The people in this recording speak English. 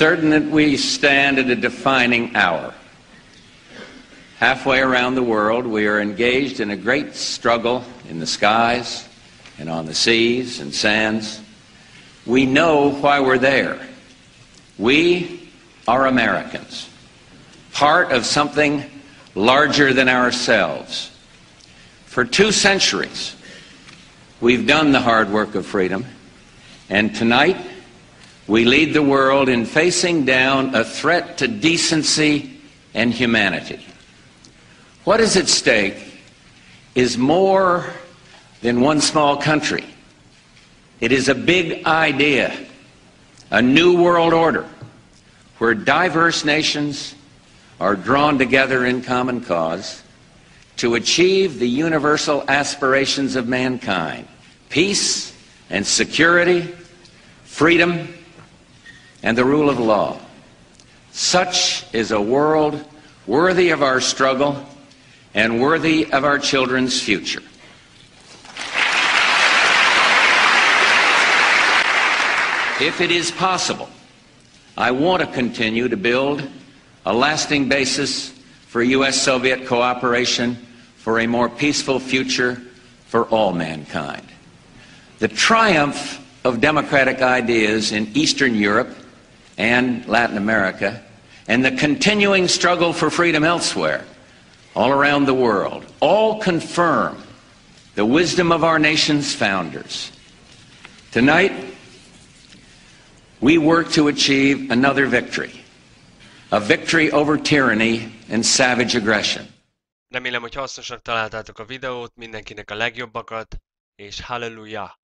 certain that we stand at a defining hour. Halfway around the world, we are engaged in a great struggle in the skies and on the seas and sands. We know why we're there. We are Americans, part of something larger than ourselves. For 2 centuries, we've done the hard work of freedom, and tonight we lead the world in facing down a threat to decency and humanity. What is at stake is more than one small country. It is a big idea, a new world order, where diverse nations are drawn together in common cause to achieve the universal aspirations of mankind: peace and security, freedom, and the rule of law. Such is a world worthy of our struggle and worthy of our children's future. If it is possible, I want to continue to build a lasting basis for U.S.-Soviet cooperation for a more peaceful future for all mankind. The triumph of democratic ideas in Eastern Europe and Latin America, and the continuing struggle for freedom elsewhere, all around the world, all confirm the wisdom of our nation's founders. Tonight, we work to achieve another victory, a victory over tyranny and savage aggression. Remélem, hogy hasznosnak találtátok a videót, mindenkinek a legjobbakat, és hallelujah!